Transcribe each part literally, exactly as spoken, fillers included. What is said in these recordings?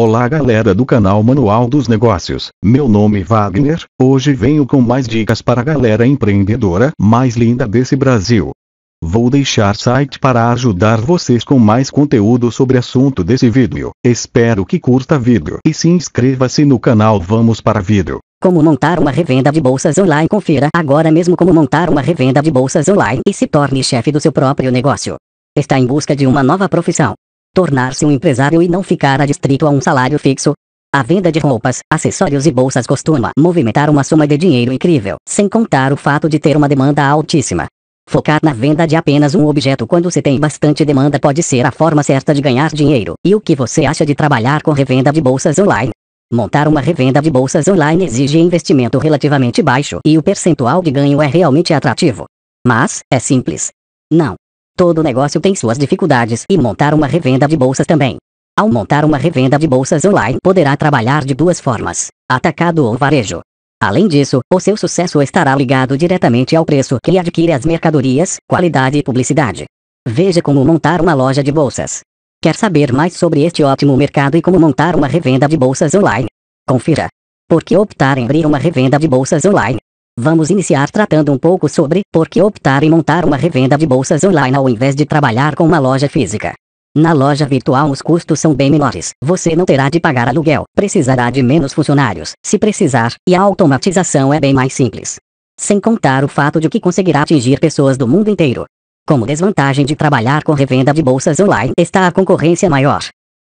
Olá galera do canal Manual dos Negócios, meu nome é Wagner, hoje venho com mais dicas para a galera empreendedora mais linda desse Brasil. Vou deixar site para ajudar vocês com mais conteúdo sobre assunto desse vídeo, espero que curta vídeo e se inscreva-se no canal. Vamos para vídeo. Como montar uma revenda de bolsas online. Confira agora mesmo como montar uma revenda de bolsas online e se torne chefe do seu próprio negócio. Está em busca de uma nova profissão? Tornar-se um empresário e não ficar adstrito a um salário fixo? A venda de roupas, acessórios e bolsas costuma movimentar uma soma de dinheiro incrível, sem contar o fato de ter uma demanda altíssima. Focar na venda de apenas um objeto quando se tem bastante demanda pode ser a forma certa de ganhar dinheiro. E o que você acha de trabalhar com revenda de bolsas online? Montar uma revenda de bolsas online exige investimento relativamente baixo e o percentual de ganho é realmente atrativo. Mas, é simples? Não. Todo negócio tem suas dificuldades e montar uma revenda de bolsas também. Ao montar uma revenda de bolsas online, poderá trabalhar de duas formas, atacado ou varejo. Além disso, o seu sucesso estará ligado diretamente ao preço que adquire as mercadorias, qualidade e publicidade. Veja como montar uma loja de bolsas. Quer saber mais sobre este ótimo mercado e como montar uma revenda de bolsas online? Confira. Por que optar em abrir uma revenda de bolsas online? Vamos iniciar tratando um pouco sobre por que optar em montar uma revenda de bolsas online ao invés de trabalhar com uma loja física. Na loja virtual os custos são bem menores, você não terá de pagar aluguel, precisará de menos funcionários, se precisar, e a automatização é bem mais simples. Sem contar o fato de que conseguirá atingir pessoas do mundo inteiro. Como desvantagem de trabalhar com revenda de bolsas online está a concorrência maior.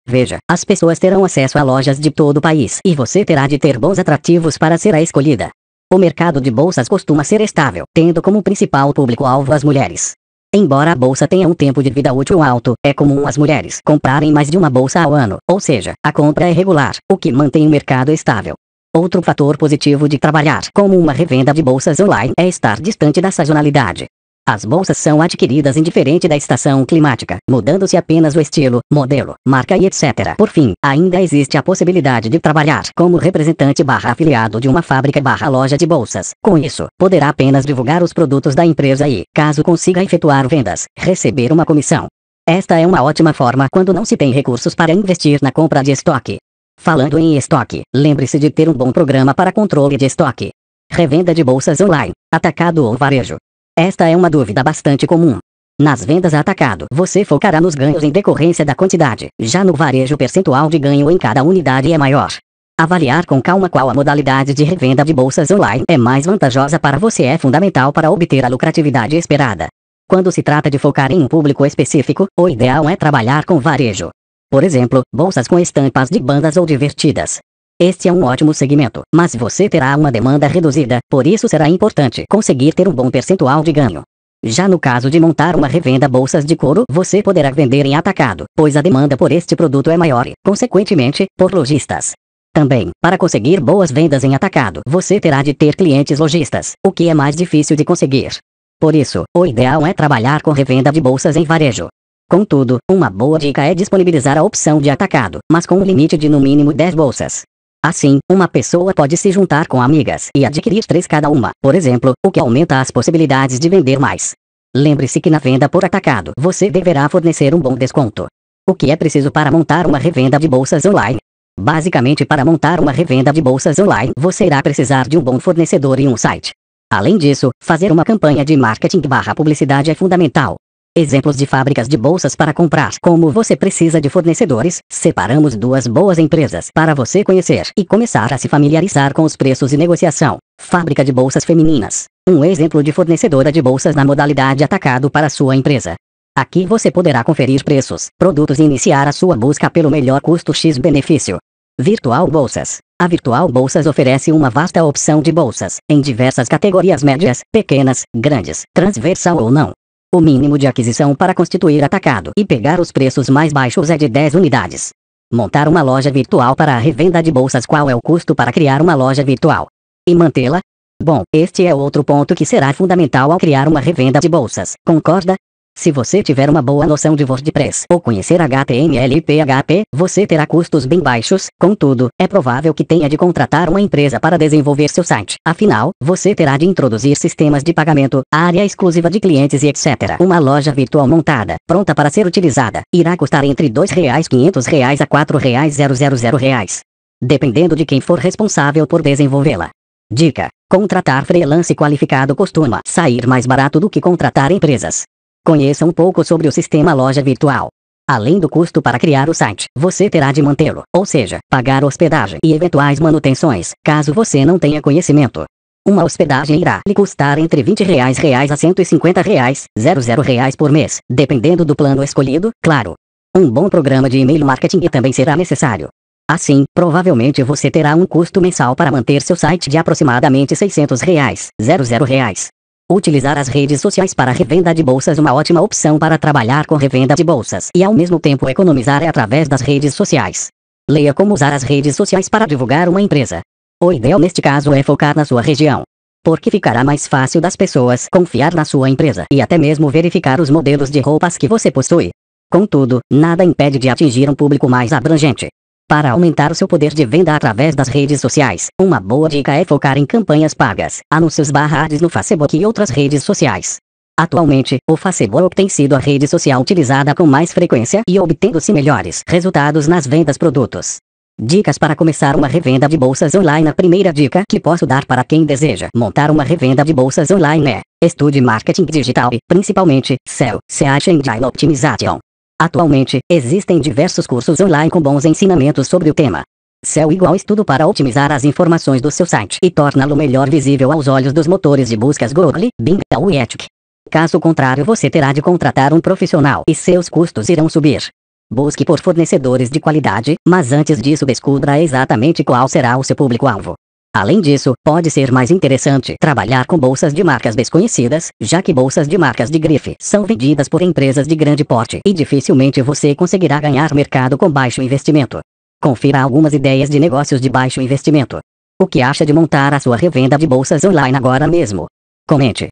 Veja, as pessoas terão acesso a lojas de todo o país e você terá de ter bons atrativos para ser a escolhida. O mercado de bolsas costuma ser estável, tendo como principal público-alvo as mulheres. Embora a bolsa tenha um tempo de vida útil alto, é comum as mulheres comprarem mais de uma bolsa ao ano, ou seja, a compra é regular, o que mantém o mercado estável. Outro fator positivo de trabalhar como uma revenda de bolsas online é estar distante da sazonalidade. As bolsas são adquiridas indiferente da estação climática, mudando-se apenas o estilo, modelo, marca e etcétera. Por fim, ainda existe a possibilidade de trabalhar como representante barra afiliado de uma fábrica barra loja de bolsas. Com isso, poderá apenas divulgar os produtos da empresa e, caso consiga efetuar vendas, receber uma comissão. Esta é uma ótima forma quando não se tem recursos para investir na compra de estoque. Falando em estoque, lembre-se de ter um bom programa para controle de estoque. Revenda de bolsas online, atacado ou varejo? Esta é uma dúvida bastante comum. Nas vendas a atacado, você focará nos ganhos em decorrência da quantidade, já no varejo o percentual de ganho em cada unidade é maior. Avaliar com calma qual a modalidade de revenda de bolsas online é mais vantajosa para você é fundamental para obter a lucratividade esperada. Quando se trata de focar em um público específico, o ideal é trabalhar com varejo. Por exemplo, bolsas com estampas de bandas ou divertidas. Este é um ótimo segmento, mas você terá uma demanda reduzida, por isso será importante conseguir ter um bom percentual de ganho. Já no caso de montar uma revenda bolsas de couro, você poderá vender em atacado, pois a demanda por este produto é maior e, consequentemente, por lojistas. Também, para conseguir boas vendas em atacado, você terá de ter clientes lojistas, o que é mais difícil de conseguir. Por isso, o ideal é trabalhar com revenda de bolsas em varejo. Contudo, uma boa dica é disponibilizar a opção de atacado, mas com um limite de no mínimo dez bolsas. Assim, uma pessoa pode se juntar com amigas e adquirir três cada uma, por exemplo, o que aumenta as possibilidades de vender mais. Lembre-se que na venda por atacado, você deverá fornecer um bom desconto. O que é preciso para montar uma revenda de bolsas online? Basicamente, para montar uma revenda de bolsas online, você irá precisar de um bom fornecedor e um site. Além disso, fazer uma campanha de marketing barra publicidade é fundamental. Exemplos de fábricas de bolsas para comprar. Como você precisa de fornecedores, separamos duas boas empresas para você conhecer e começar a se familiarizar com os preços e negociação. Fábrica de bolsas femininas. Um exemplo de fornecedora de bolsas na modalidade atacado para sua empresa. Aqui você poderá conferir preços, produtos e iniciar a sua busca pelo melhor custo-benefício. Virtual Bolsas. A Virtual Bolsas oferece uma vasta opção de bolsas, em diversas categorias médias, pequenas, grandes, transversal ou não. O mínimo de aquisição para constituir atacado e pegar os preços mais baixos é de dez unidades. Montar uma loja virtual para a revenda de bolsas. Qual é o custo para criar uma loja virtual? E mantê-la? Bom, este é outro ponto que será fundamental ao criar uma revenda de bolsas, concorda? Se você tiver uma boa noção de WordPress ou conhecer H T M L e P H P, você terá custos bem baixos, contudo, é provável que tenha de contratar uma empresa para desenvolver seu site. Afinal, você terá de introduzir sistemas de pagamento, área exclusiva de clientes e etcétera. Uma loja virtual montada, pronta para ser utilizada, irá custar entre dois mil e quinhentos reais a quatro mil reais. Dependendo de quem for responsável por desenvolvê-la. Dica: contratar freelance qualificado costuma sair mais barato do que contratar empresas. Conheça um pouco sobre o sistema loja virtual. Além do custo para criar o site, você terá de mantê-lo, ou seja, pagar hospedagem e eventuais manutenções, caso você não tenha conhecimento. Uma hospedagem irá lhe custar entre vinte reais a cento e cinquenta reais por mês, dependendo do plano escolhido, claro. Um bom programa de e-mail marketing também será necessário. Assim, provavelmente você terá um custo mensal para manter seu site de aproximadamente seiscentos reais. Utilizar as redes sociais para revenda de bolsas. Uma ótima opção para trabalhar com revenda de bolsas e ao mesmo tempo economizar é através das redes sociais. Leia como usar as redes sociais para divulgar uma empresa. O ideal neste caso é focar na sua região, porque ficará mais fácil das pessoas confiar na sua empresa e até mesmo verificar os modelos de roupas que você possui. Contudo, nada impede de atingir um público mais abrangente. Para aumentar o seu poder de venda através das redes sociais, uma boa dica é focar em campanhas pagas, anúncios barra ads no Facebook e outras redes sociais. Atualmente, o Facebook tem sido a rede social utilizada com mais frequência e obtendo-se melhores resultados nas vendas produtos. Dicas para começar uma revenda de bolsas online. A primeira dica que posso dar para quem deseja montar uma revenda de bolsas online é: estude marketing digital e, principalmente, S E O, Search Engine Optimization. Atualmente, existem diversos cursos online com bons ensinamentos sobre o tema. S E O igual estudo para otimizar as informações do seu site e torná-lo melhor visível aos olhos dos motores de buscas Google, Bing ou Yahoo. Caso contrário, você terá de contratar um profissional e seus custos irão subir. Busque por fornecedores de qualidade, mas antes disso descubra exatamente qual será o seu público-alvo. Além disso, pode ser mais interessante trabalhar com bolsas de marcas desconhecidas, já que bolsas de marcas de grife são vendidas por empresas de grande porte e dificilmente você conseguirá ganhar mercado com baixo investimento. Confira algumas ideias de negócios de baixo investimento. O que acha de montar a sua revenda de bolsas online agora mesmo? Comente.